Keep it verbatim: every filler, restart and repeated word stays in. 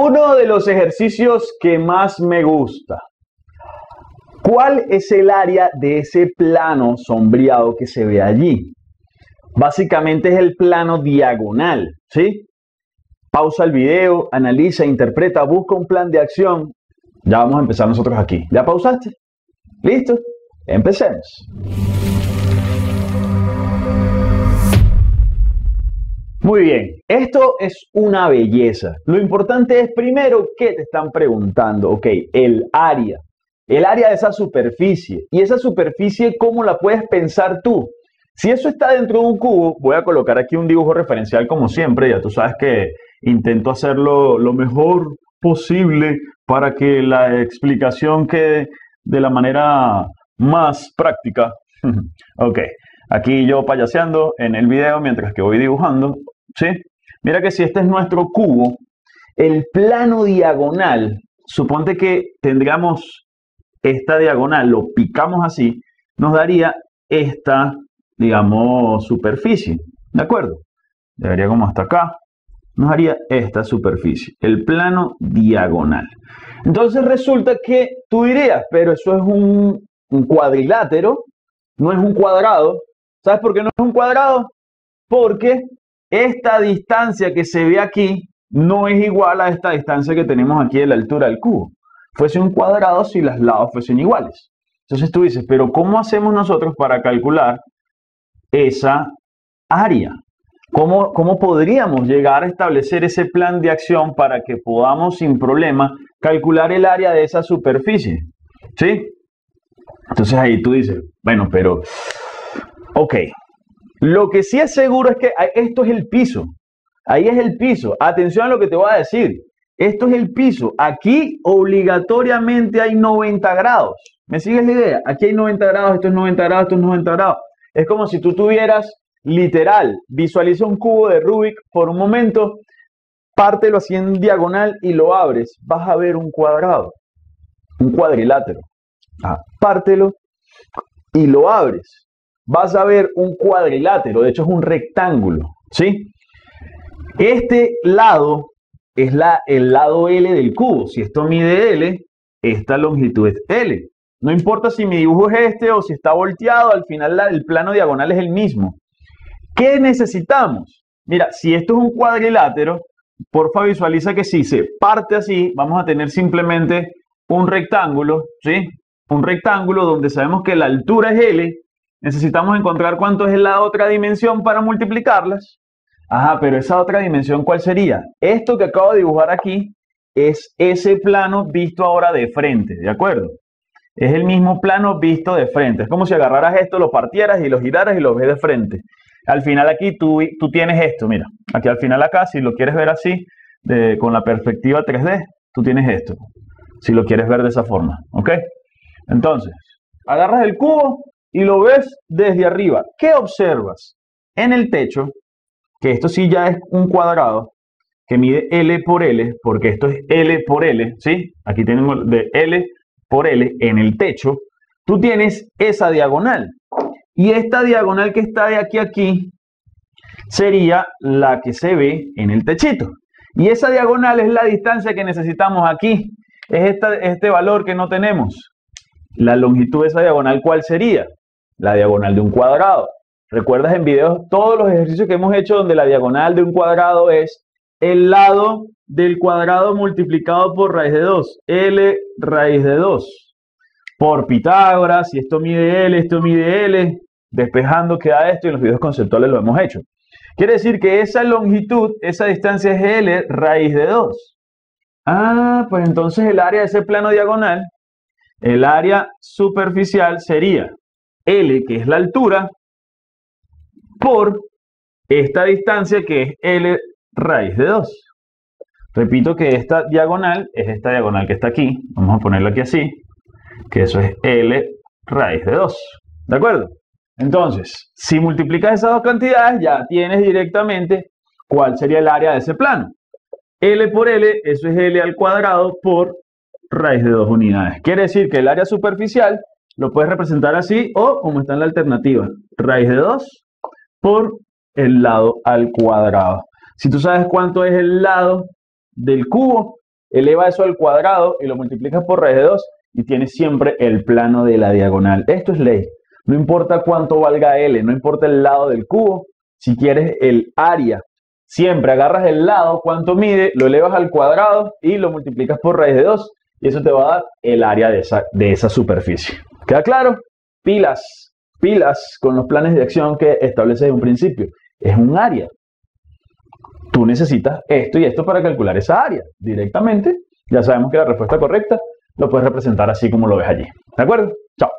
Uno de los ejercicios que más me gusta. ¿Cuál es el área de ese plano sombreado que se ve allí? Básicamente es el plano diagonal, ¿sí? Pausa el video, analiza, interpreta, busca un plan de acción. Ya vamos a empezar nosotros aquí. ¿Ya pausaste? ¿Listo? Empecemos. Muy bien, esto es una belleza. Lo importante es primero qué te están preguntando. Ok, el área. El área de esa superficie. ¿Y esa superficie cómo la puedes pensar tú? Si eso está dentro de un cubo, voy a colocar aquí un dibujo referencial como siempre. Ya tú sabes que intento hacerlo lo mejor posible para que la explicación quede de la manera más práctica. Ok, aquí yo payaseando en el video mientras que voy dibujando. ¿Sí? Mira que si este es nuestro cubo, el plano diagonal, suponte que tendríamos esta diagonal, lo picamos así, nos daría esta, digamos, superficie, ¿de acuerdo? Debería como hasta acá, nos haría esta superficie, el plano diagonal. Entonces resulta que tú dirías, pero eso es un, un cuadrilátero, no es un cuadrado. ¿Sabes por qué no es un cuadrado? Porque esta distancia que se ve aquí no es igual a esta distancia que tenemos aquí de la altura del cubo. Fuese un cuadrado si los lados fuesen iguales. Entonces tú dices, pero ¿cómo hacemos nosotros para calcular esa área? ¿Cómo, cómo podríamos llegar a establecer ese plan de acción para que podamos sin problema calcular el área de esa superficie? ¿Sí? Entonces ahí tú dices, bueno, pero... Ok, lo que sí es seguro es que esto es el piso. Ahí es el piso. Atención a lo que te voy a decir. Esto es el piso. Aquí obligatoriamente hay noventa grados. ¿Me sigues la idea? Aquí hay noventa grados, esto es noventa grados, esto es noventa grados. Es como si tú tuvieras, literal, visualiza un cubo de Rubik por un momento, pártelo así en diagonal y lo abres. Vas a ver un cuadrado, un cuadrilátero. Ah, pártelo y lo abres. Vas a ver un cuadrilátero, de hecho es un rectángulo, ¿sí? Este lado es la, el lado L del cubo. Si esto mide L, esta longitud es L. No importa si mi dibujo es este o si está volteado, al final la, el plano diagonal es el mismo. ¿Qué necesitamos? Mira, si esto es un cuadrilátero, porfa visualiza que si se parte así, vamos a tener simplemente un rectángulo, ¿sí? Un rectángulo donde sabemos que la altura es L. Necesitamos encontrar cuánto es la otra dimensión para multiplicarlas. Ajá, pero esa otra dimensión, ¿cuál sería? Esto que acabo de dibujar aquí es ese plano visto ahora de frente, ¿de acuerdo? Es el mismo plano visto de frente. Es como si agarraras esto, lo partieras y lo giraras y lo ves de frente. Al final aquí tú, tú tienes esto, mira. Aquí al final acá, si lo quieres ver así, de, con la perspectiva tres D, tú tienes esto. Si lo quieres ver de esa forma, ¿ok? Entonces, agarras el cubo y lo ves desde arriba. ¿Qué observas? En el techo, que esto sí ya es un cuadrado, que mide L por L, porque esto es L por L, ¿sí? Aquí tenemos de L por L en el techo. Tú tienes esa diagonal. Y esta diagonal que está de aquí a aquí sería la que se ve en el techito. Y esa diagonal es la distancia que necesitamos aquí. Es esta, este valor que no tenemos. La longitud de esa diagonal, ¿cuál sería? La diagonal de un cuadrado. ¿Recuerdas en videos todos los ejercicios que hemos hecho donde la diagonal de un cuadrado es el lado del cuadrado multiplicado por raíz de dos? L raíz de dos. Por Pitágoras, si esto mide L, esto mide L, despejando queda esto y en los videos conceptuales lo hemos hecho. Quiere decir que esa longitud, esa distancia es L raíz de dos. Ah, pues entonces el área de ese plano diagonal, el área superficial sería L, que es la altura, por esta distancia que es L raíz de dos. Repito que esta diagonal es esta diagonal que está aquí. Vamos a ponerlo aquí así, que eso es L raíz de dos. ¿De acuerdo? Entonces, si multiplicas esas dos cantidades, ya tienes directamente cuál sería el área de ese plano. L por L, eso es L al cuadrado por raíz de dos unidades. Quiere decir que el área superficial lo puedes representar así o como está en la alternativa. Raíz de dos por el lado al cuadrado. Si tú sabes cuánto es el lado del cubo, eleva eso al cuadrado y lo multiplicas por raíz de dos y tienes siempre el plano de la diagonal. Esto es ley. No importa cuánto valga L, no importa el lado del cubo, si quieres el área. Siempre agarras el lado, cuánto mide, lo elevas al cuadrado y lo multiplicas por raíz de dos y eso te va a dar el área de esa, de esa superficie. ¿Queda claro? Pilas, pilas con los planes de acción que estableces en un principio. Es un área. Tú necesitas esto y esto para calcular esa área. Directamente, ya sabemos que la respuesta correcta lo puedes representar así como lo ves allí. ¿De acuerdo? Chao.